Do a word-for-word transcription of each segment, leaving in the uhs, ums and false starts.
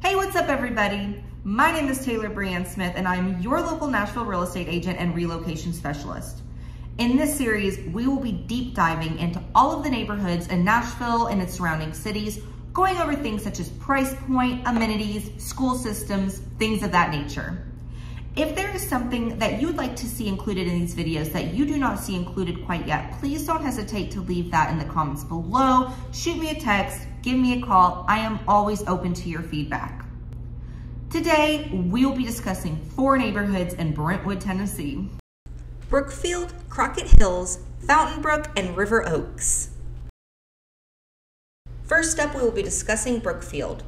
Hey, what's up everybody? My name is Taylor Brianne Smith and I'm your local Nashville real estate agent and relocation specialist. In this series, we will be deep diving into all of the neighborhoods in Nashville and its surrounding cities, going over things such as price point, amenities, school systems, things of that nature. If there is something that you'd like to see included in these videos that you do not see included quite yet, please don't hesitate to leave that in the comments below. Shoot me a text, give me a call. I am always open to your feedback. Today, we'll be discussing four neighborhoods in Brentwood, Tennessee: Brookfield, Crockett Hills, Fountain Brook, and River Oaks. First up, we will be discussing Brookfield.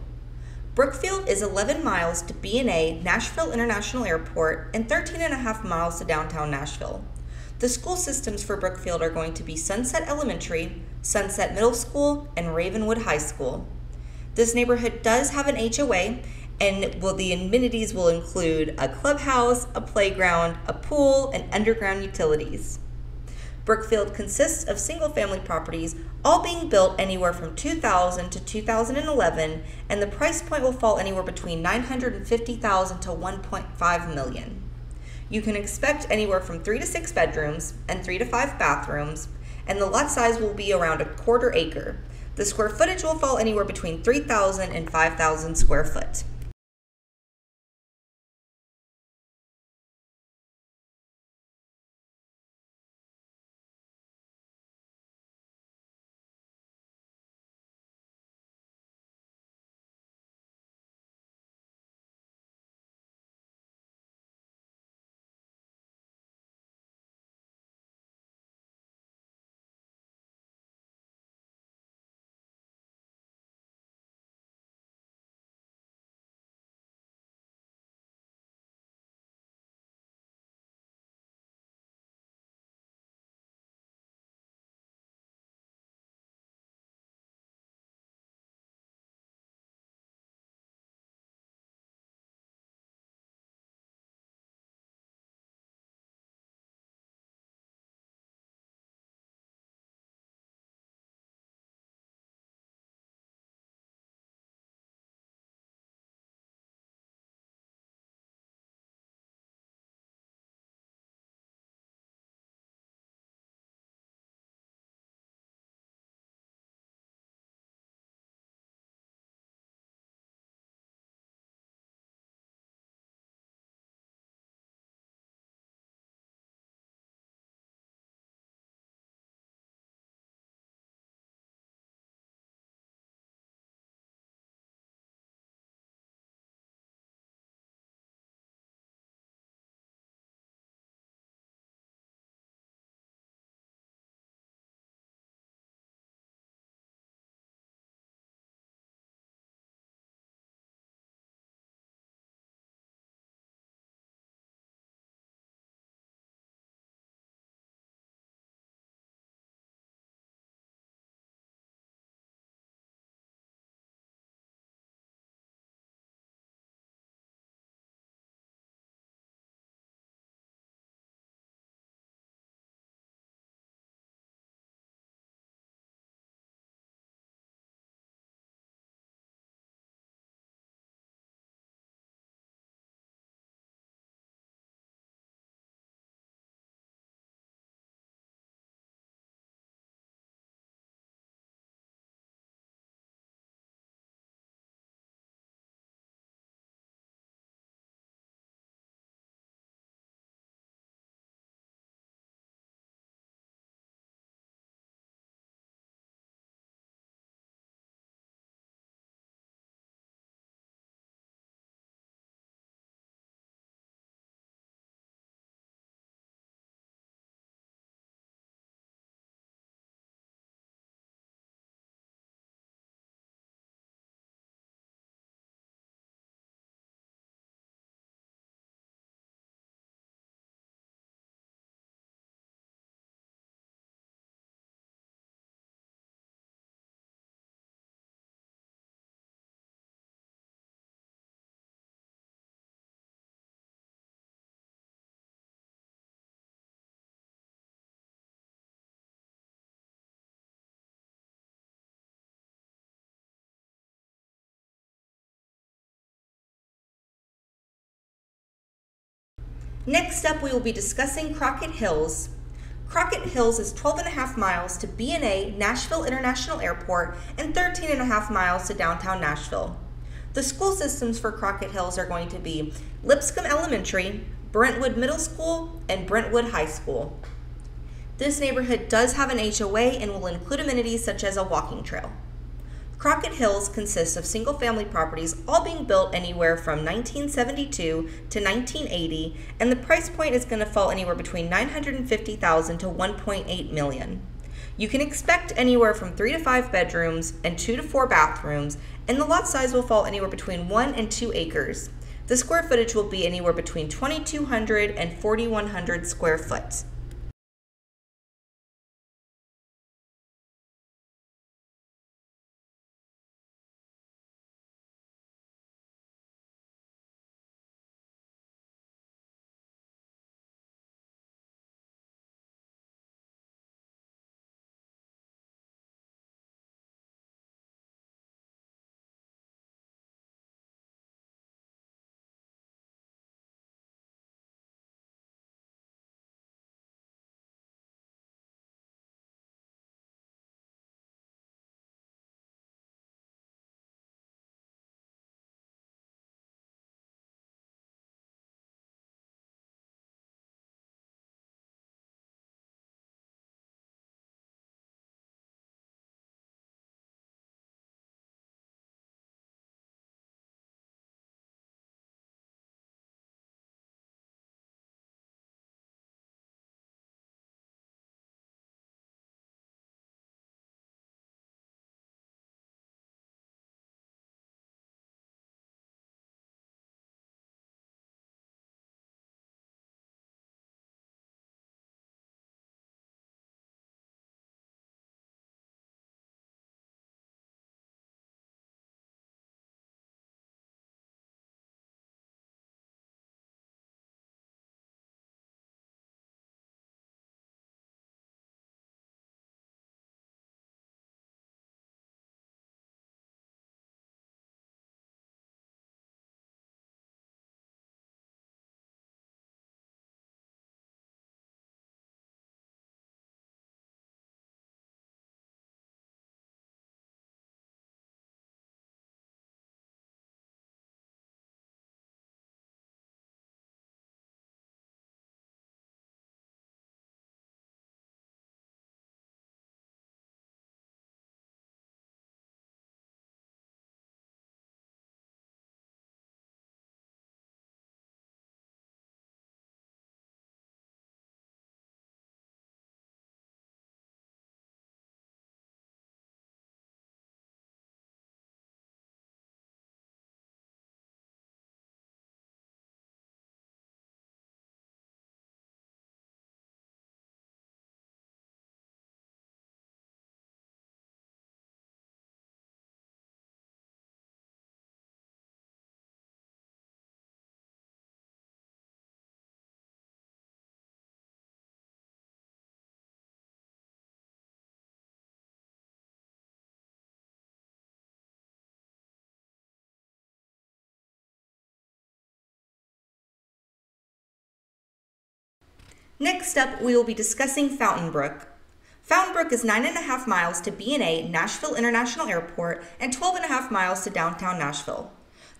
Brookfield is eleven miles to B N A Nashville International Airport and thirteen and a half miles to downtown Nashville. The school systems for Brookfield are going to be Sunset Elementary, Sunset Middle School, and Ravenwood High School. This neighborhood does have an H O A, and will, the amenities will include a clubhouse, a playground, a pool, and underground utilities. Brookfield consists of single-family properties, all being built anywhere from two thousand to two thousand eleven, and the price point will fall anywhere between nine hundred fifty thousand dollars to one point five million dollars. You can expect anywhere from three to six bedrooms and three to five bathrooms, and the lot size will be around a quarter acre. The square footage will fall anywhere between three thousand and five thousand square foot. Next up, we will be discussing Crockett Hills. Crockett Hills is twelve and a half miles to B N A Nashville International Airport and thirteen and a half miles to downtown Nashville. The school systems for Crockett Hills are going to be Lipscomb Elementary, Brentwood Middle School, and Brentwood High School. This neighborhood does have an H O A and will include amenities such as a walking trail. Crockett Hills consists of single-family properties, all being built anywhere from nineteen seventy-two to nineteen eighty, and the price point is going to fall anywhere between nine hundred fifty thousand to one point eight million dollars. You can expect anywhere from three to five bedrooms and two to four bathrooms, and the lot size will fall anywhere between one and two acres. The square footage will be anywhere between twenty-two hundred and forty-one hundred square foot. Next up, we will be discussing Fountain Brook. Fountain Brook is nine and a half miles to B N A Nashville International Airport and twelve and a half miles to downtown Nashville.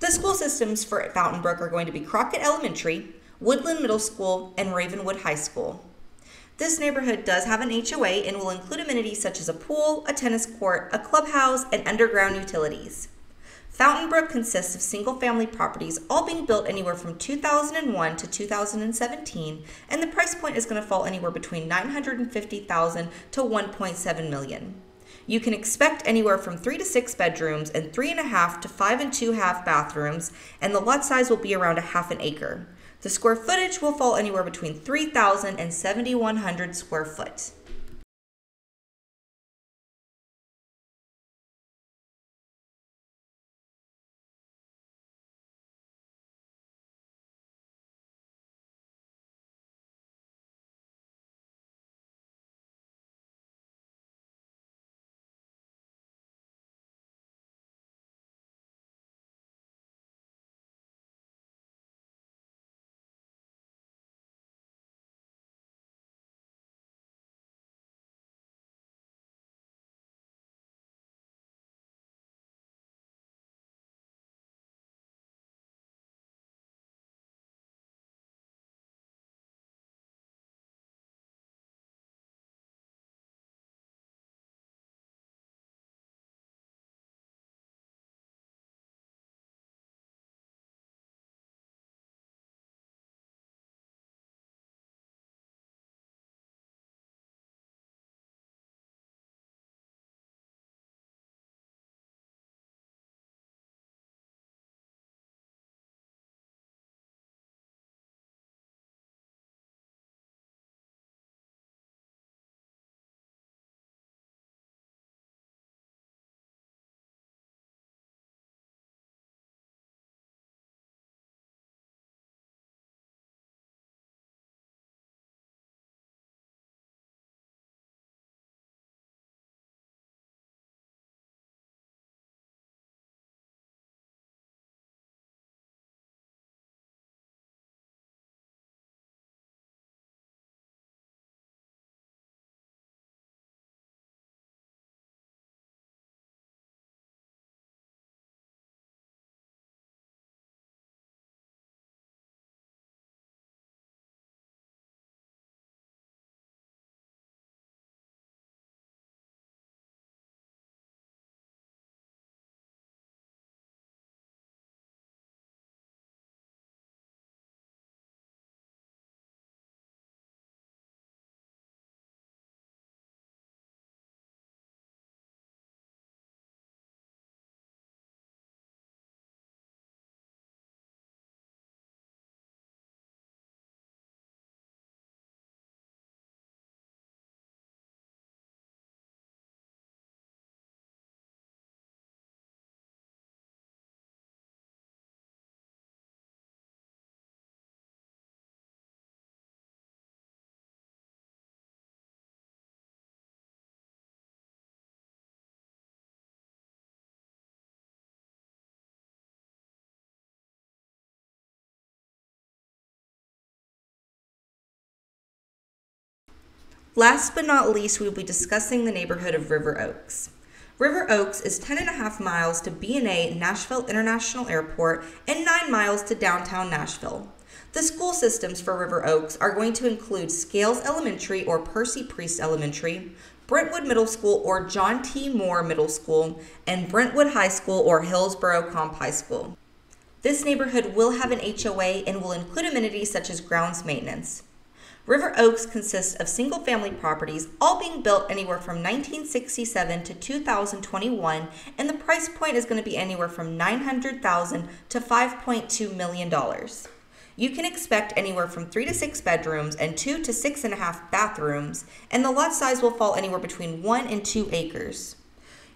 The school systems for Fountain Brook are going to be Crockett Elementary, Woodland Middle School, and Ravenwood High School. This neighborhood does have an H O A and will include amenities such as a pool, a tennis court, a clubhouse, and underground utilities. Fountain Brook consists of single-family properties, all being built anywhere from two thousand one to two thousand seventeen, and the price point is going to fall anywhere between nine hundred fifty thousand to one point seven million dollars. You can expect anywhere from three to six bedrooms and three and a half to five and two half bathrooms, and the lot size will be around a half an acre. The square footage will fall anywhere between three thousand and seventy-one hundred square foot. Last but not least, we will be discussing the neighborhood of River Oaks. River Oaks is ten and a half miles to B N A Nashville International Airport and nine miles to downtown Nashville. The school systems for River Oaks are going to include Scales Elementary or Percy Priest Elementary, Brentwood Middle School or John T. Moore Middle School, and Brentwood High School or Hillsboro Comp High School. This neighborhood will have an H O A and will include amenities such as grounds maintenance. River Oaks consists of single-family properties, all being built anywhere from nineteen sixty-seven to two thousand twenty-one, and the price point is going to be anywhere from nine hundred thousand dollars to five point two million dollars. You can expect anywhere from three to six bedrooms and two to six and a half bathrooms, and the lot size will fall anywhere between one and two acres.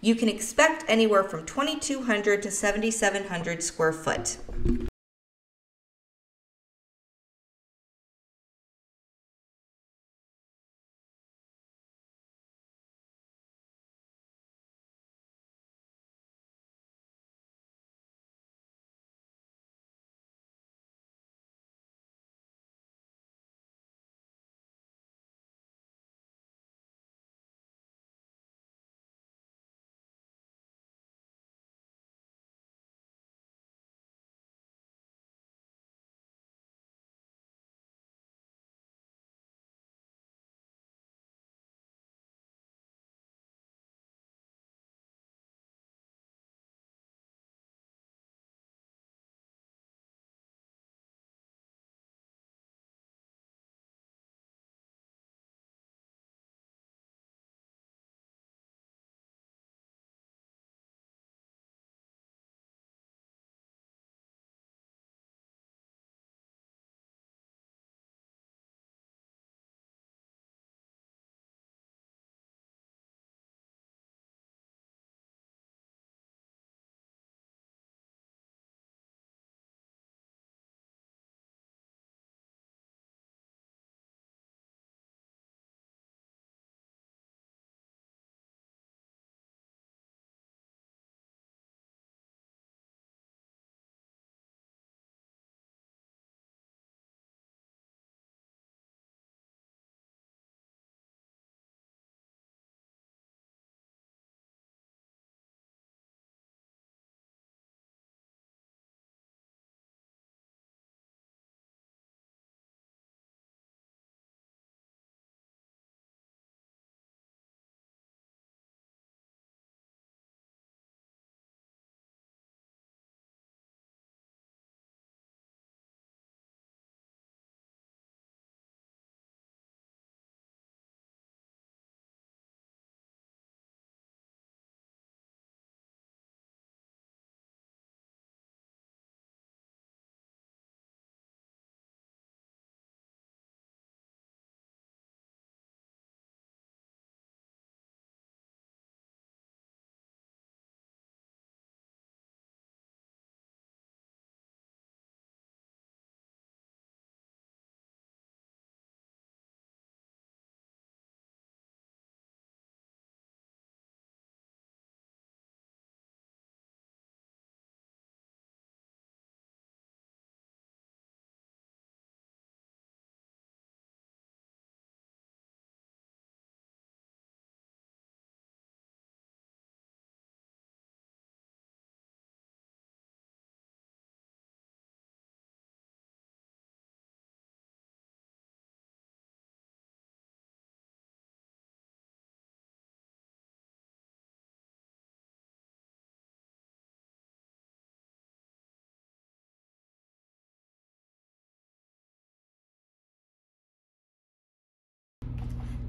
You can expect anywhere from twenty-two hundred to seventy-seven hundred square foot.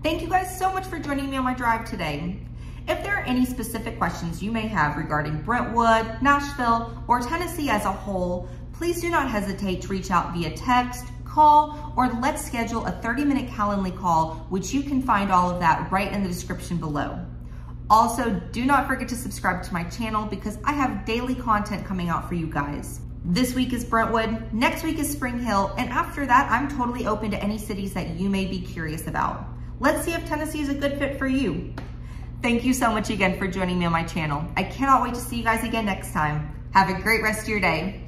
Thank you guys so much for joining me on my drive today. If there are any specific questions you may have regarding Brentwood, Nashville, or Tennessee as a whole, please do not hesitate to reach out via text, call, or let's schedule a thirty minute Calendly call, which you can find all of that right in the description below. Also, do not forget to subscribe to my channel because I have daily content coming out for you guys. This week is Brentwood, next week is Spring Hill, and after that, I'm totally open to any cities that you may be curious about. Let's see if Tennessee is a good fit for you. Thank you so much again for joining me on my channel. I cannot wait to see you guys again next time. Have a great rest of your day.